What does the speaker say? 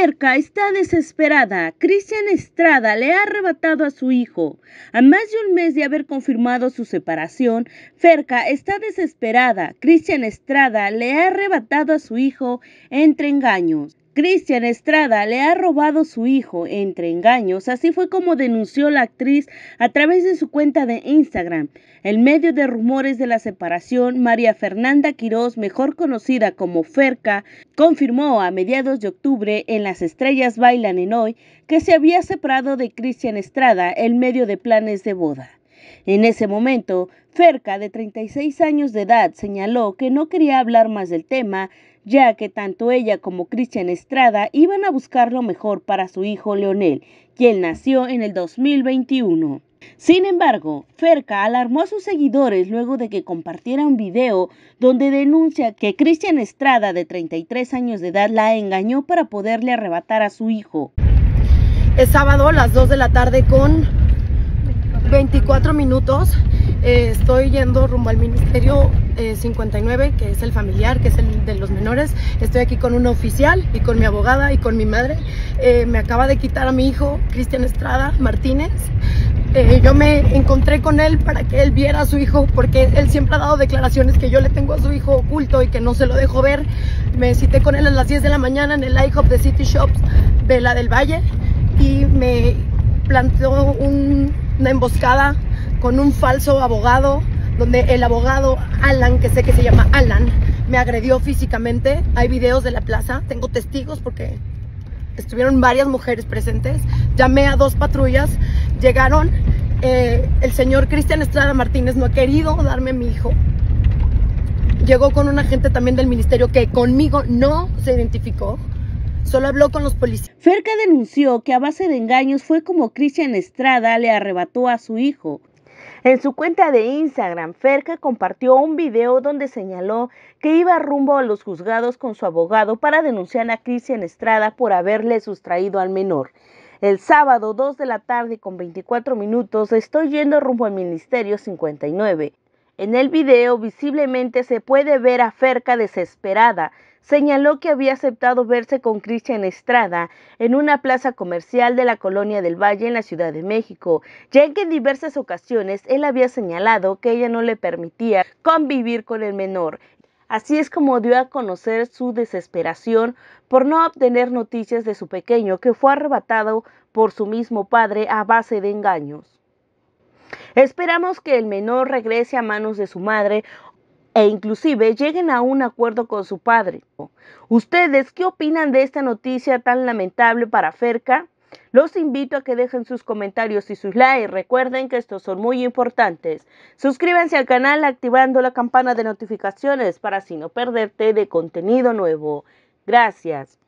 Ferka está desesperada. Christian Estrada le ha arrebatado a su hijo. A más de un mes de haber confirmado su separación, Ferka está desesperada. Christian Estrada le ha arrebatado a su hijo entre engaños. Christian Estrada le ha robado su hijo entre engaños, así fue como denunció la actriz a través de su cuenta de Instagram. El medio de rumores de la separación, María Fernanda Quiroz, mejor conocida como Ferka, confirmó a mediados de octubre en Las Estrellas Bailan en Hoy que se había separado de Christian Estrada en medio de planes de boda. En ese momento, Ferka, de 36 años de edad, señaló que no quería hablar más del tema, ya que tanto ella como Christian Estrada iban a buscar lo mejor para su hijo Leonel, quien nació en el 2021. Sin embargo, Ferka alarmó a sus seguidores luego de que compartiera un video donde denuncia que Christian Estrada, de 33 años de edad, la engañó para poderle arrebatar a su hijo. Es sábado a las 2 de la tarde con 24 minutos, estoy yendo rumbo al ministerio 59, que es el familiar, que es el de los menores. Estoy aquí con una oficial y con mi abogada y con mi madre. Me acaba de quitar a mi hijo, Christian Estrada Martínez. Yo me encontré con él para que él viera a su hijo, porque él siempre ha dado declaraciones que yo le tengo a su hijo oculto y que no se lo dejo ver. Me cité con él a las 10 de la mañana en el IHOP de City Shops de la del Valle y me planteó una emboscada con un falso abogado, donde el abogado Alan, que sé que se llama Alan, me agredió físicamente. Hay videos de la plaza, tengo testigos porque estuvieron varias mujeres presentes. Llamé a dos patrullas, llegaron. El señor Christian Estrada Martínez no ha querido darme a mi hijo. Llegó con un agente también del ministerio que conmigo no se identificó. Solo habló con los policías. Ferka denunció que a base de engaños fue como Christian Estrada le arrebató a su hijo. En su cuenta de Instagram, Ferka compartió un video donde señaló que iba rumbo a los juzgados con su abogado para denunciar a Christian Estrada por haberle sustraído al menor. El sábado 2 de la tarde con 24 minutos estoy yendo rumbo al Ministerio 59. En el video visiblemente se puede ver a Ferka desesperada. Señaló que había aceptado verse con Christian Estrada en una plaza comercial de la Colonia del Valle en la Ciudad de México, ya que en diversas ocasiones él había señalado que ella no le permitía convivir con el menor. Así es como dio a conocer su desesperación por no obtener noticias de su pequeño, que fue arrebatado por su mismo padre a base de engaños. Esperamos que el menor regrese a manos de su madre e inclusive lleguen a un acuerdo con su padre. ¿Ustedes qué opinan de esta noticia tan lamentable para Ferka? Los invito a que dejen sus comentarios y sus likes. Recuerden que estos son muy importantes. Suscríbanse al canal activando la campana de notificaciones para así no perderte de contenido nuevo. Gracias.